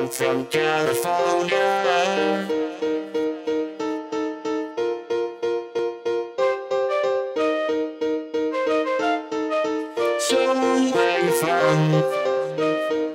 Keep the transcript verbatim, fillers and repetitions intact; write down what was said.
I'm from California. Somewhere from